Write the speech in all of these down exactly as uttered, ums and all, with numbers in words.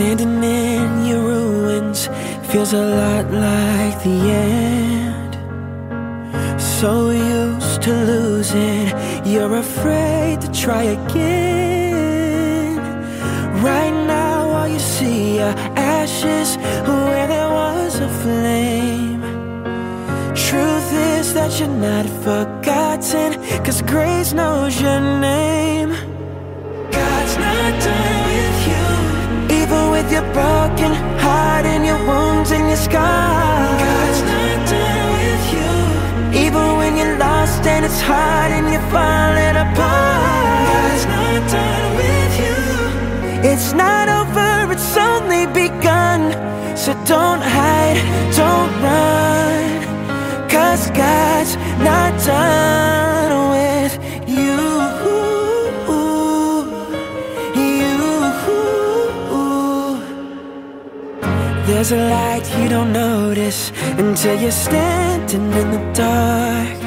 Standing in your ruins feels a lot like the end. So used to losing, you're afraid to try again. Right now all you see are ashes where there was a flame. Truth is that you're not forgotten, 'cause grace knows your name. God's not done with you, even with your broken heart and your wounds and your scars. God's not done with you, even when you're lost and it's hard and you're falling apart. God's not done with you. It's not over, it's only begun. So don't hide, don't run, 'cause God's not done with you. There's a light you don't notice until you're standing in the dark.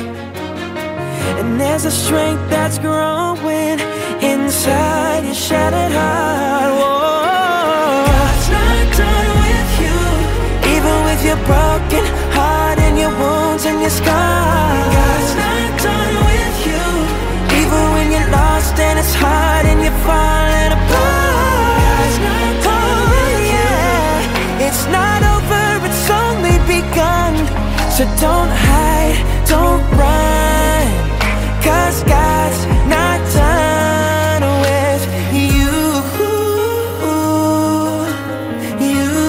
And there's a strength that's growing inside your shattered heart. Whoa. God's not done with you, even with your broken heart and your wounds and your scars. God's not done with you, even when you're lost and it's hard and you're falling apart. God's not done with you. It's not over, it's only begun. So don't hide, don't run, 'cause God's not done with you. You.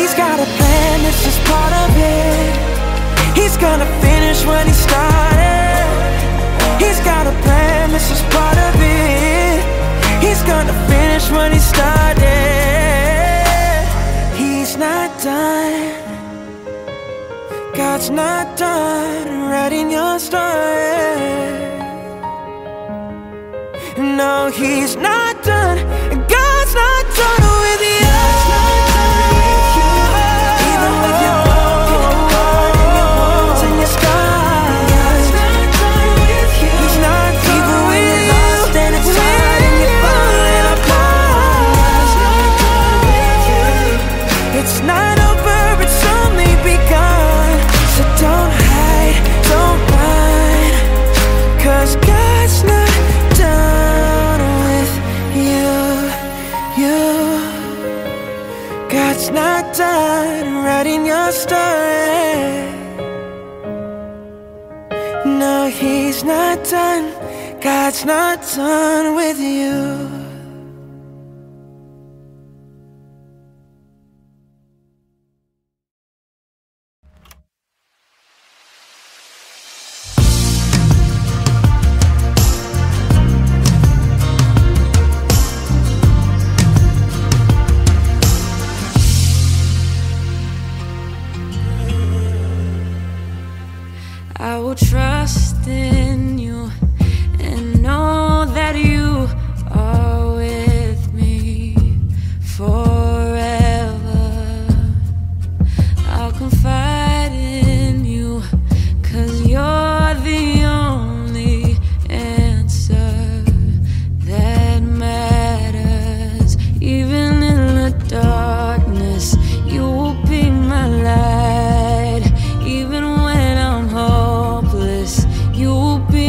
He's got a plan, this is part of it. He's gonna finish when he started. He's got a plan, this is part of it. He's gonna finish when he started. Not done, God's not done writing your story. No, he's not done, God's not done with you. God's not done with you, even with your broken heart and your wounds and your scars. God's not done with you, he's not done, even when you're lost and it's hard and you're falling apart. God's not done with you. It's not not done writing your story. No, he's not done. God's not done with you. You'll be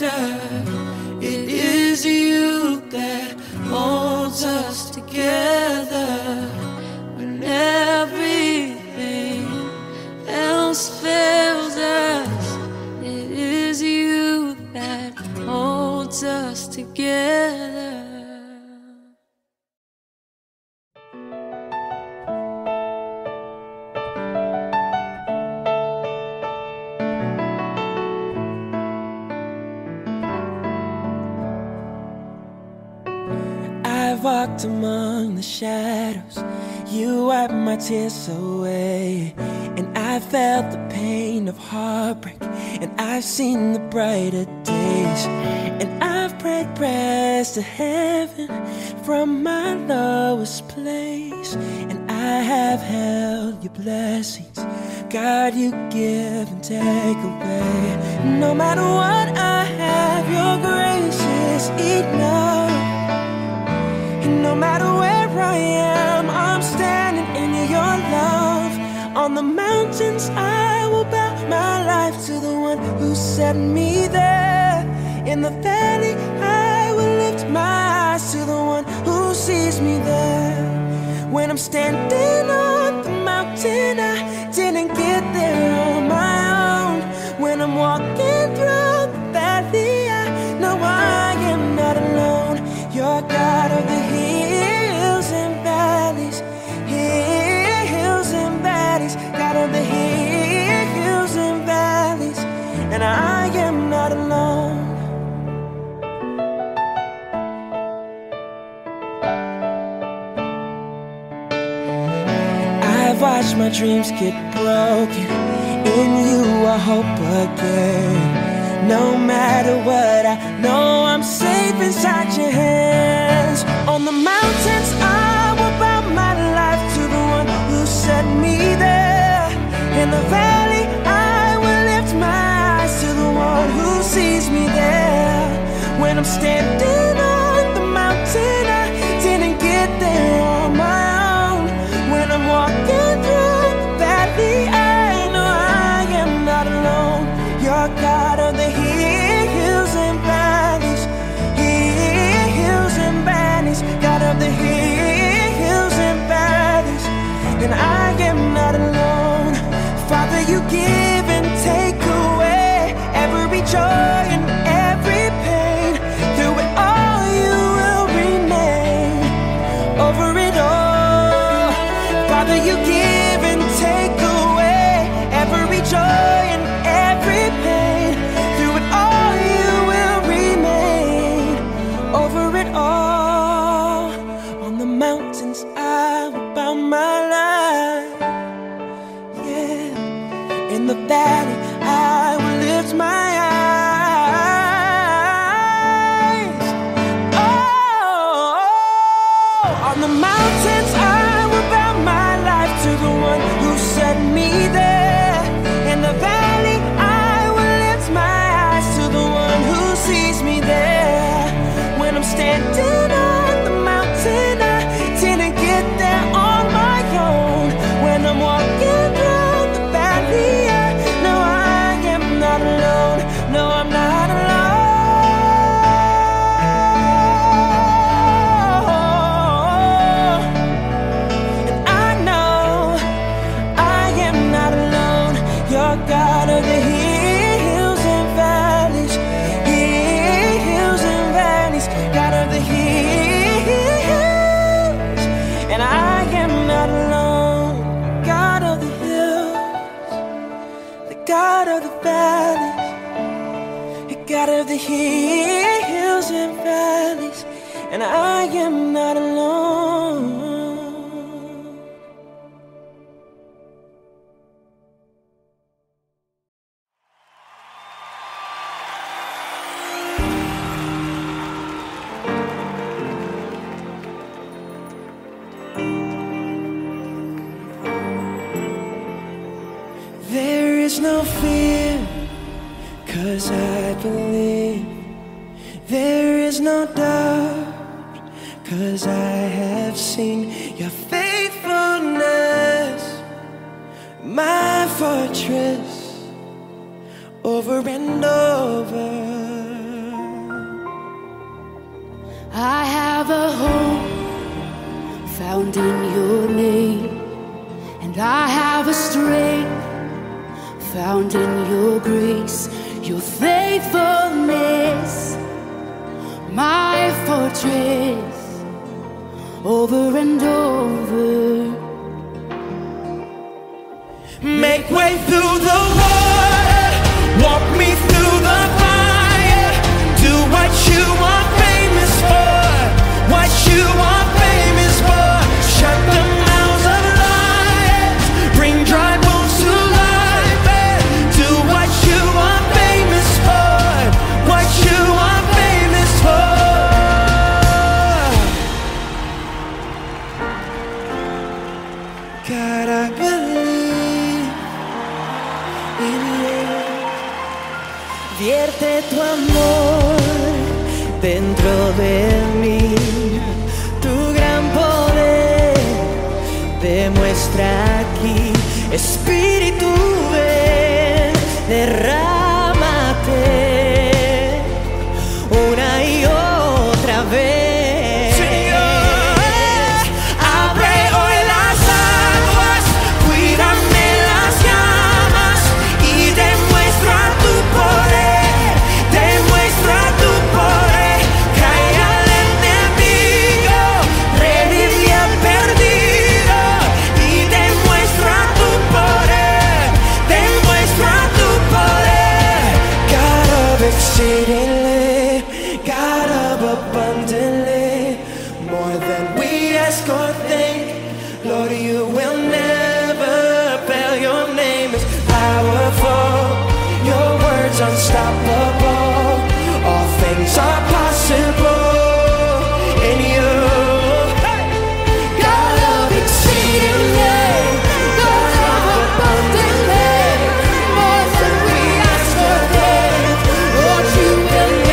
matter. It is you that holds us together when everything else fails us. It is you that holds us together. I've walked among the shadows, you wiped my tears away, and I felt the pain of heartbreak, and I've seen the brighter days, and I've prayed prayers to heaven from my lowest place, and I have held your blessings, God, you give and take away. No matter what I have, your grace is enough. No matter where I am, I'm standing in your love. On the mountains I will bow my life to the one who set me there. In the valley I will lift my eyes to the one who sees me there. When I'm standing on the mountain, I didn't get there on my own. When I'm walking through the valley, I know I am not alone. You're God of the and I am not alone. I've watched my dreams get broken. In you I hope again. No matter what, I know I'm safe inside your hands. On the mountains I will bow my life to the one who set me there. In the valley I will lift my who sees me there. When I'm standing on the mountain, I didn't get there on my own. When I'm walking through the valley, I know I am not alone. You're God of the hills and valleys, hills and valleys, God of the hills and valleys, and I am not alone. Father, you give and take away every joy and every pain, through it all you will remain. Over it all, Father, you give and take away every joy and every pain, through it all you will remain. Over it all, on the mountains I will bow my life, yeah, in the valley I will lift my eyes. Oh, on the mountains I will bow my life to the one who set me there. In the valley I will lift my eyes to the one who sees me there. When I'm standing on the mountain, I didn't get there on my own. When I'm walking down the valley, God of the hills and valleys, and I am not alone. There is no fear, 'cause I believe. There is no doubt, 'cause I have seen your faithfulness, my fortress, over and over. found in your name, and I have a strength found in your grace, your faithfulness, my fortress, over and over. Make way through the water, walk me through the fire, do what you are famous for, what you are famous for. Shut the mouths of lions, bring dry bones to life, and do what you are famous for, what you are famous for. God, I believe in you. Vierte tu amor dentro de mí, tu gran poder demuestra aquí. Espíritu, ven, derrámate una y otra vez. Señor, abre hoy las aguas, cuídame las llamas y demuestra tu poder, demuestra tu poder. God of abundantly, more than we ask or think, Lord, you will never fail. Your name is powerful, your words unstoppable, all things are possible in you. God of exceedingly, God of abundantly, more than we ask or think, Lord, you will never.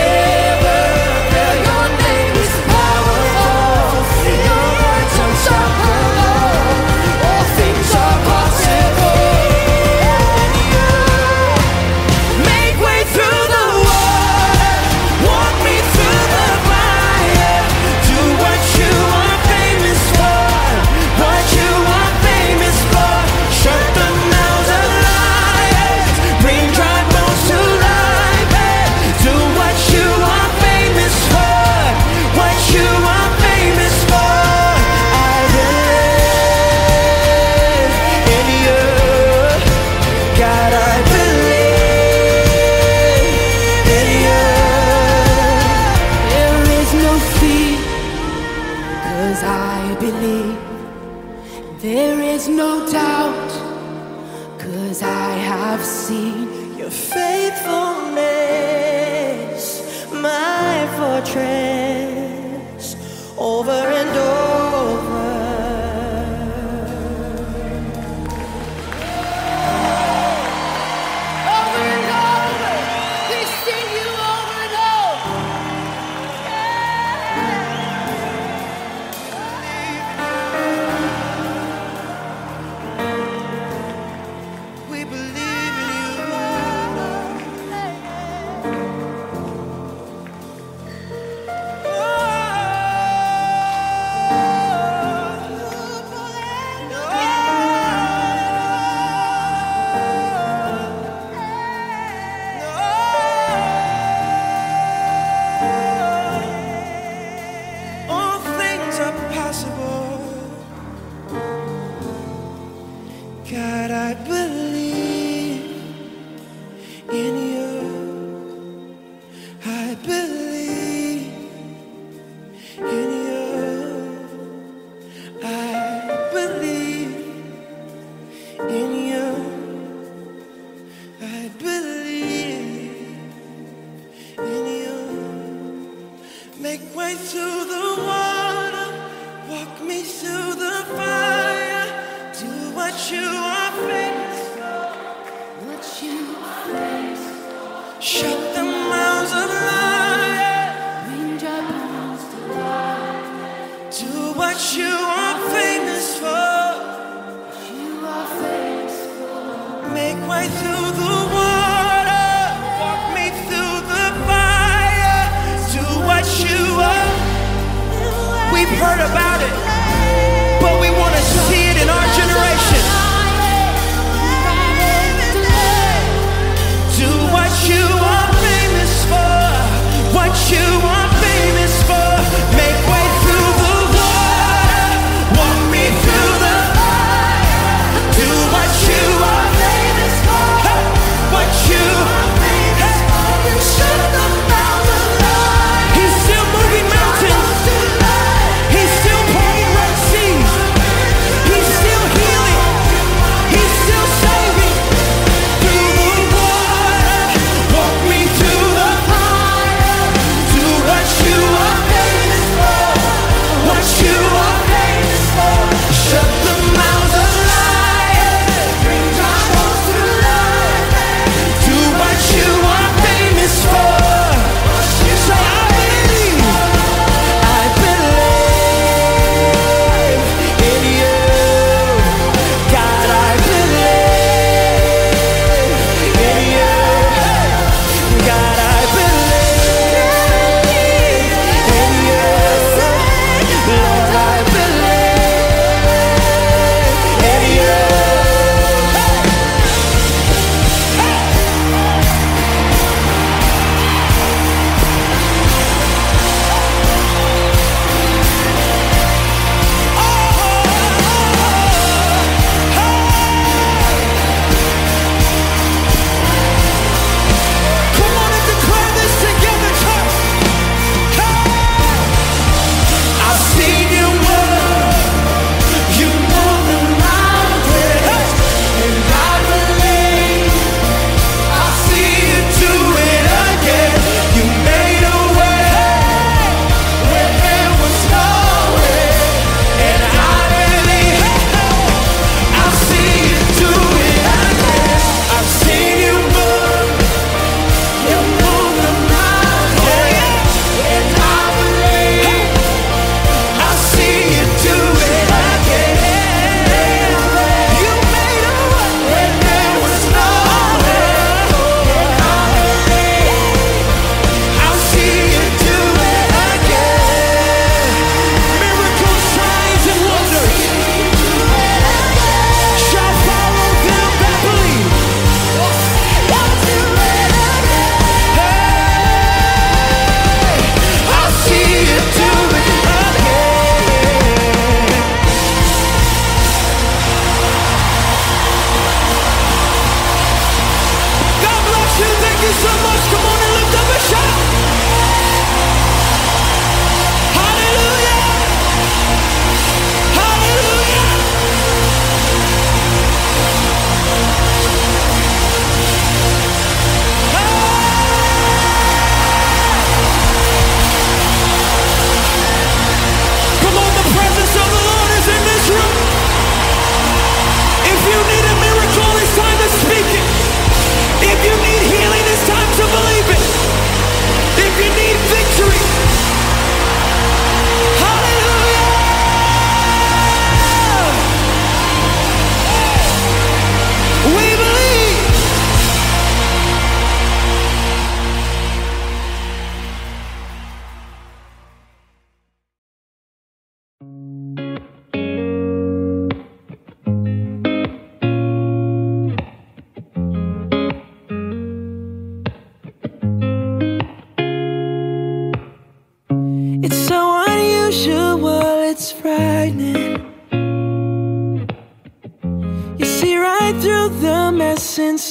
There is no doubt, 'cause I have seen your faithfulness, my fortress, over and over. Over and over, we sing you over and over. God, I believe in you. I believe in you. I believe in you. I believe in you. Make way through the water, walk me through the fire. Do what you are famous for, what you are famous for. Shut the mouths of lions, bring dry bones to life. Do what you are famous for, what you are famous for. Make way through the water, walk me through the fire. Do what you are. We've heard about it, but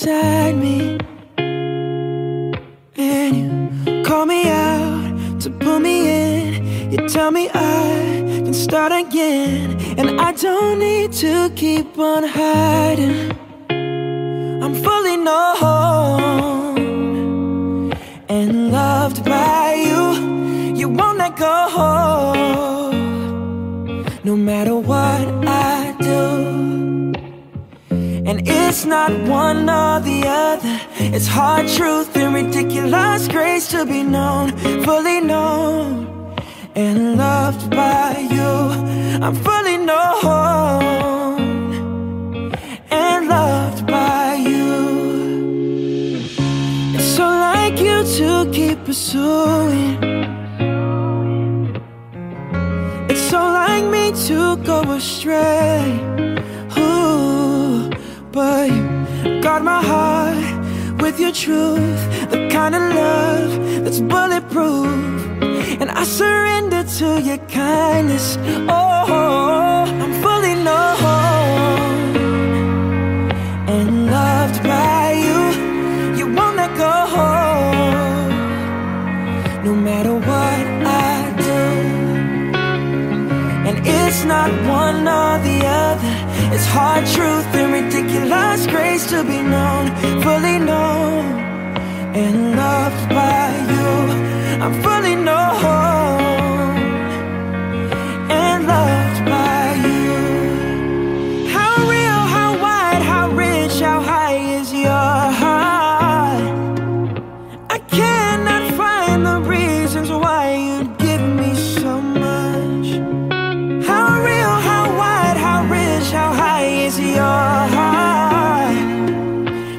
inside me, and you call me out to pull me in. You tell me I can start again, and I don't need to keep on hiding. I'm fully known and loved by you. You won't let go, no matter what I do. And it's not one or the other, it's hard truth and ridiculous grace to be known, fully known and loved by you. I'm fully known and loved by you. It's so like you to keep pursuing, it's so like me to go astray. But you guard my heart with your truth, the kind of love that's bulletproof. And I surrender to your kindness. Oh, I'm fully known and loved by you. You won't let go, no matter what I do. And it's not one or the other, it's hard truth and ridiculous grace to be known, fully known and loved by you. I'm fully known and loved by you. How real, how wide, how rich, how high is your heart? I cannot find the reasons why you'd give me so much. Your heart.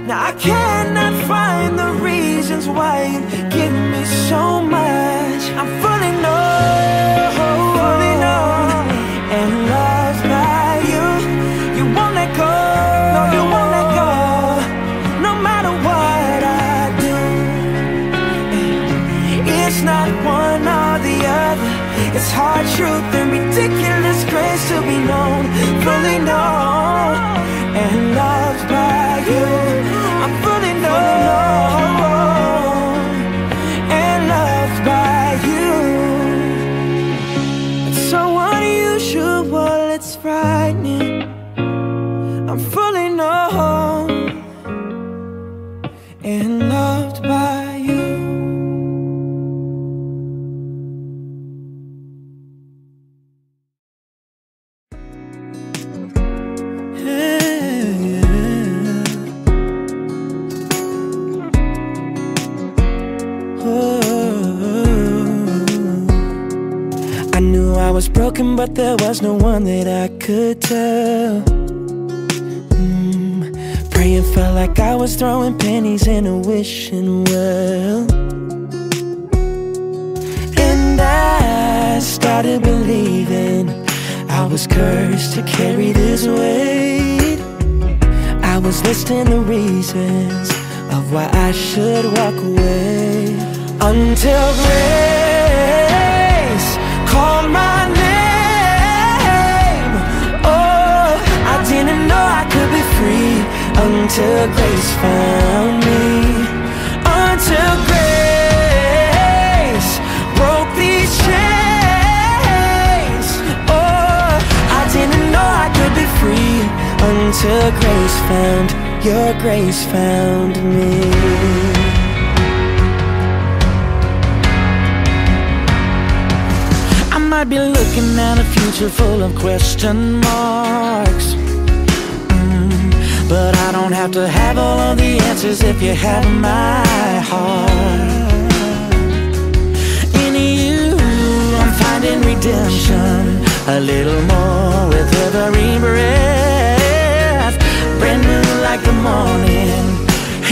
Now I cannot find the reasons why you give me so much. I'm fully known, fully known and loved by you. You won't let go, no, you won't let go, no matter what I do. It's not one or the other, it's hard truth and ridiculous grace to be known, fully known and loved by you. I'm fully known and loved by you. It's so unusual, it's frightening. I'm fully known and loved by you. But there was no one that I could tell. mm, Praying felt like I was throwing pennies in a wishing well. And I started believing I was cursed to carry this weight. I was listing the reasons of why I should walk away, until grace called my name. Free until grace found me, until grace broke these chains. Oh, I didn't know I could be free until grace found, your grace found me. I might be looking at a future full of question marks, but I don't have to have all of the answers if you have my heart. In you, I'm finding redemption, a little more with every breath. Brand new like the morning,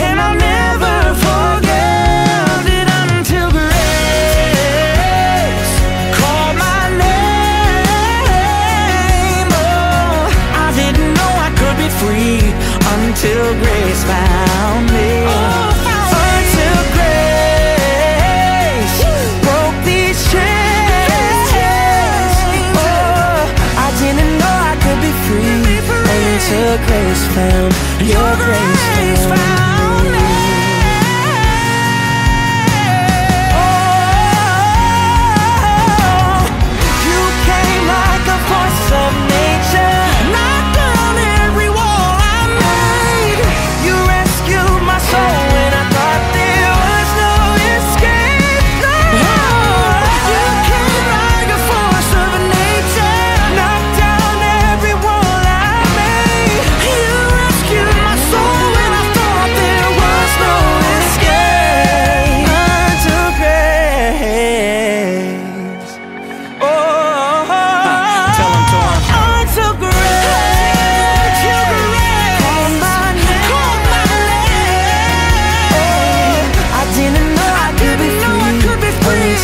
and I'll never forget it until grace called my name. Oh, I didn't know I could be free until grace found me, oh, found until me. Grace broke these chains. Oh, I didn't know I could be free, could be free. Until grace found, your, your grace, grace found.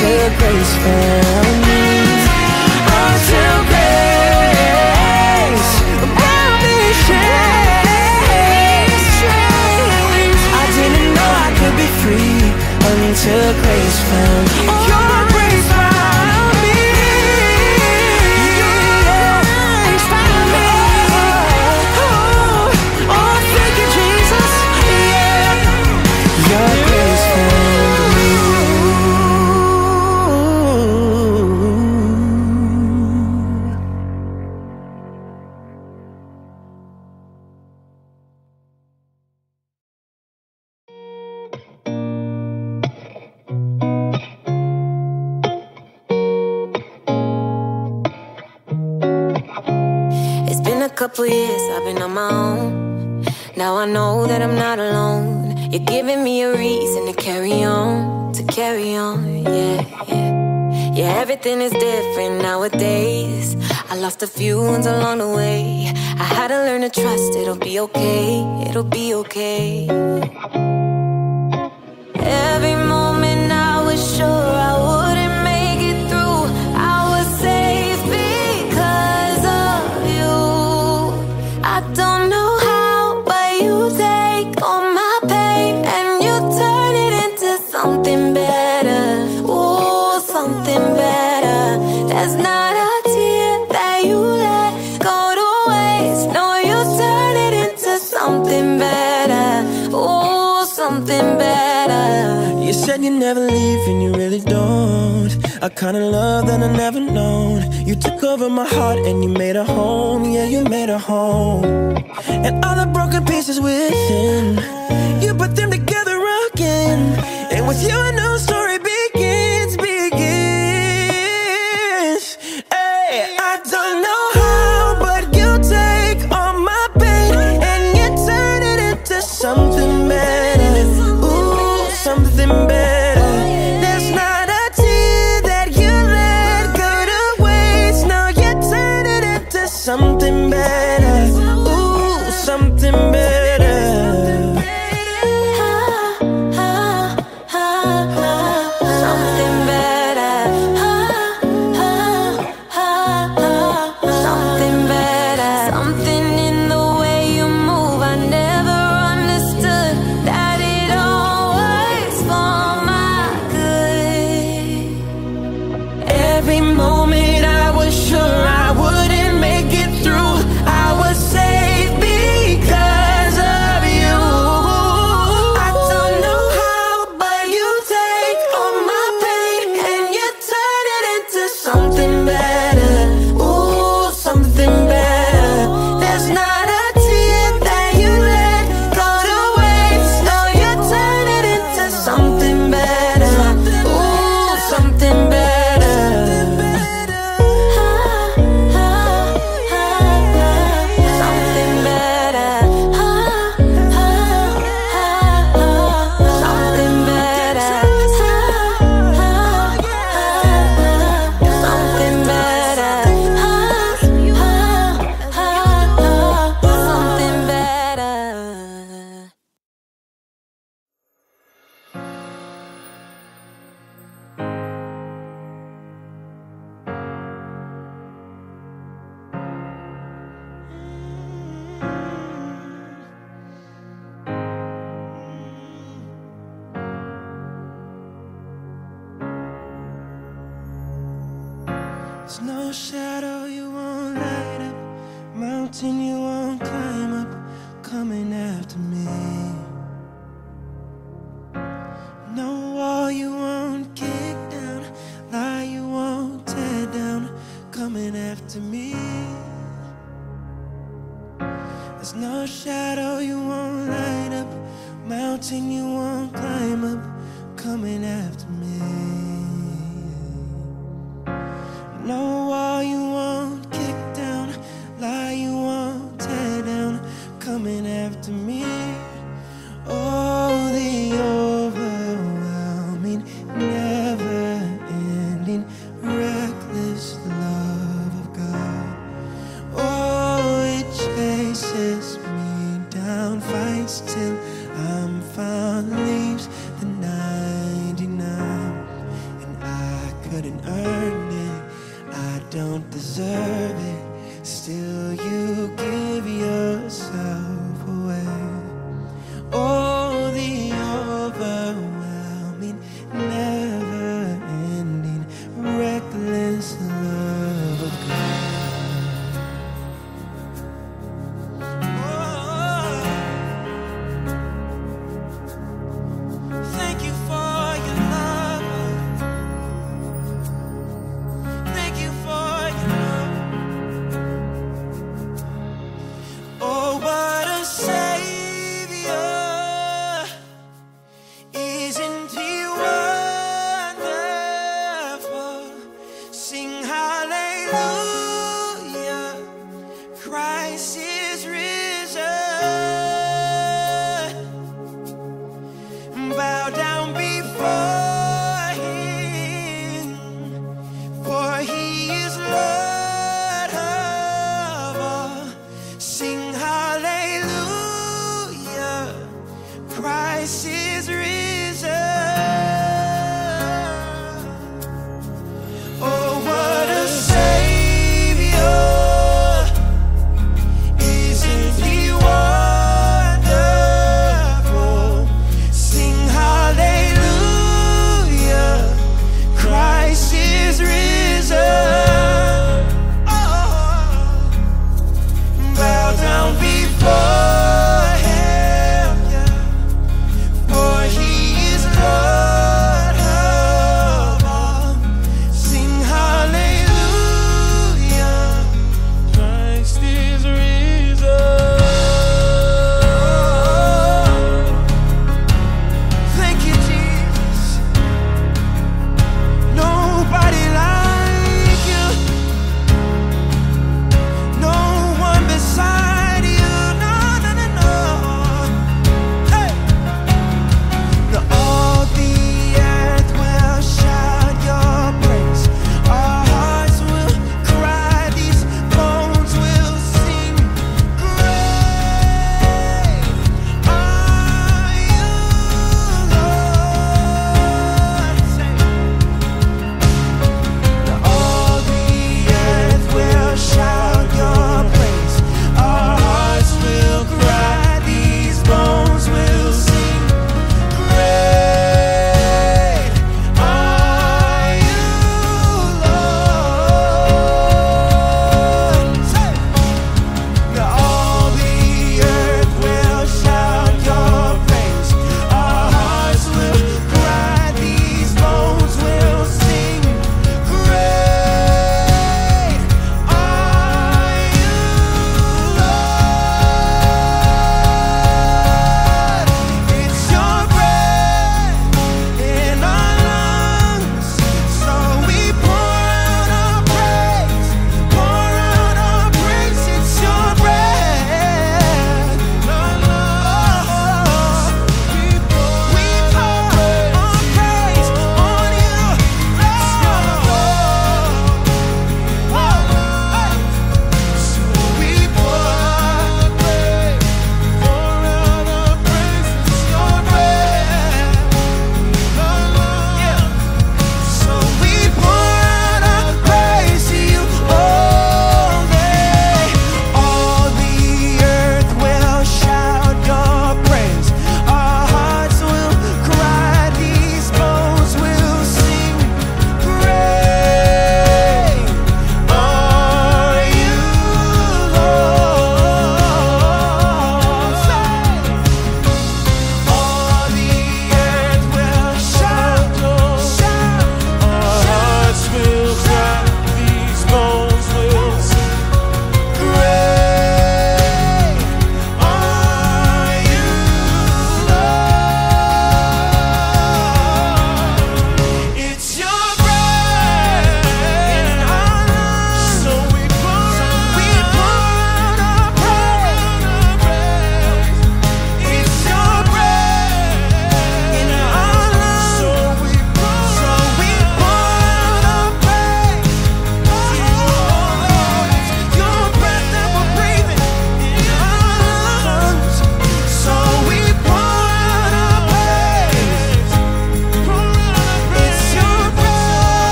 till grace found me. Until grace will be changed. I didn't know I could be free until grace found me. Your grace found me. Your grace found me. Oh, oh, thank you, Jesus. Yeah. Your grace found me. Couple years I've been on my own. Now I know that I'm not alone. You're giving me a reason to carry on, to carry on, yeah, yeah. Yeah, everything is different nowadays. I lost a few ones along the way. I had to learn to trust it'll be okay, it'll be okay. Every moment I was sure I wouldn't. You said you never leave and you really don't. I kinda love that I never known. You took over my heart and you made a home. Yeah, you made a home. And all the broken pieces within, you put them together again. And with you I know something better. Ooh, something better. Ah, ah, ah, ah, something better. Ah, ah, ah, ah, something better. Something in the way you move. I never understood that it always for my good. Every moment I was sure I would. There's no shadow you won't light up, mountain you won't climb up, coming after me. No wall you won't kick down, lie you won't tear down, coming after me. There's no shadow you won't light up, mountain you won't climb up, coming after me. No wall you won't kick down, lie you won't tear down, coming after me. Oh, the overwhelming, never-ending, reckless love of God. Oh, it chases me down, fights till I'm found. couldn't earn it, I don't deserve it. Still you give yourself away. Oh, the overwhelming, never-ending, reckless love of God. Oh, thank you for your love. Thank you for your love. Oh, what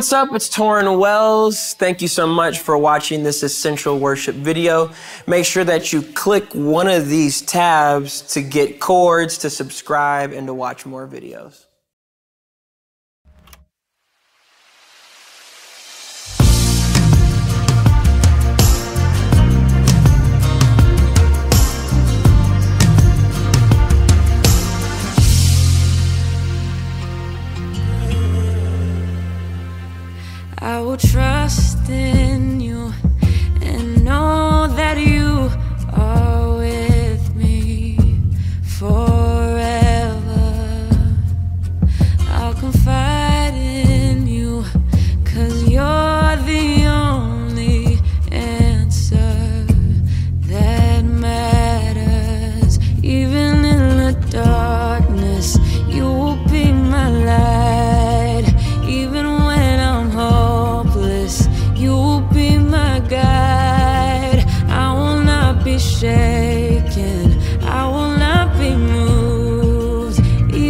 what's up? It's Tauren Wells. Thank you so much for watching this Essential Worship video. Make sure that you click one of these tabs to get chords, to subscribe, and to watch more videos. I will trust in you and know that you are with me forever. I'll confide in you, 'cause you're the only answer that matters. Even in the darkness, you will be my light. Even when I'm home, shaken, I will not be moved. Even in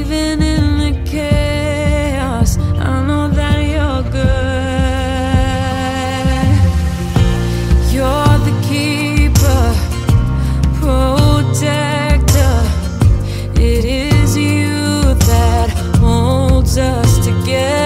the chaos, I know that you're good. You're the keeper, protector. It is you that holds us together.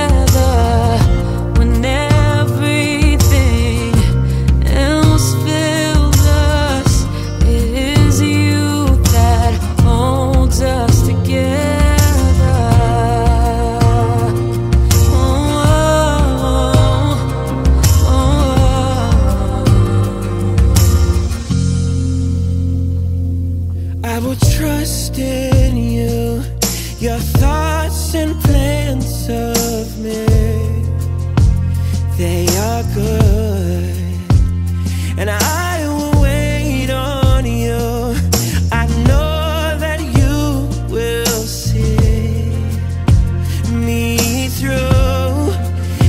I will trust in you, your thoughts and plans of me, they are good. And I will wait on you, I know that you will see me through.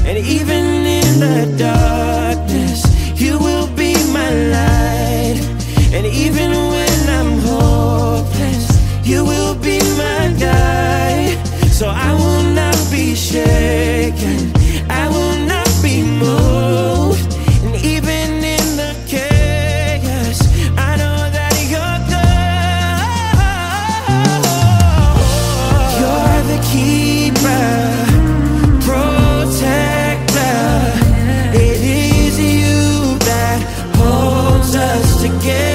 And even in the darkness, you will be my light. And even when you will be my guide, so I will not be shaken, I will not be moved. And even in the chaos, I know that you're good. You're the keeper, protector. It is you that holds us together.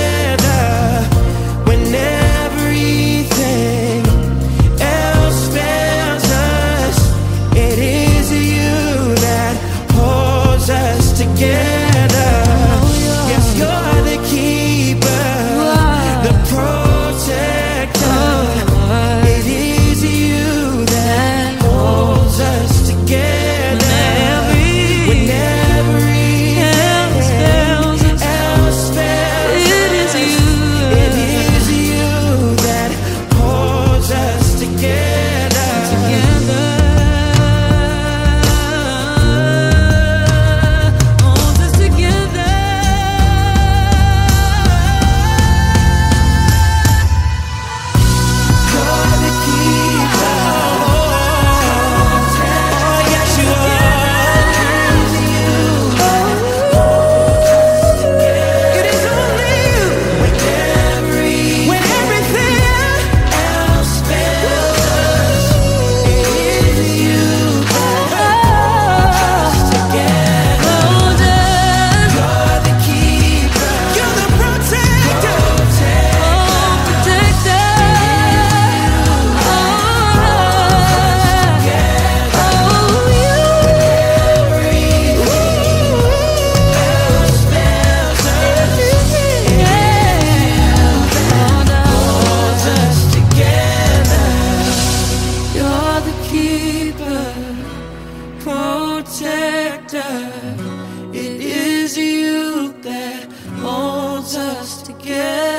Protector, it is you that holds us together.